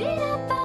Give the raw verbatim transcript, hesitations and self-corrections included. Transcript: it up.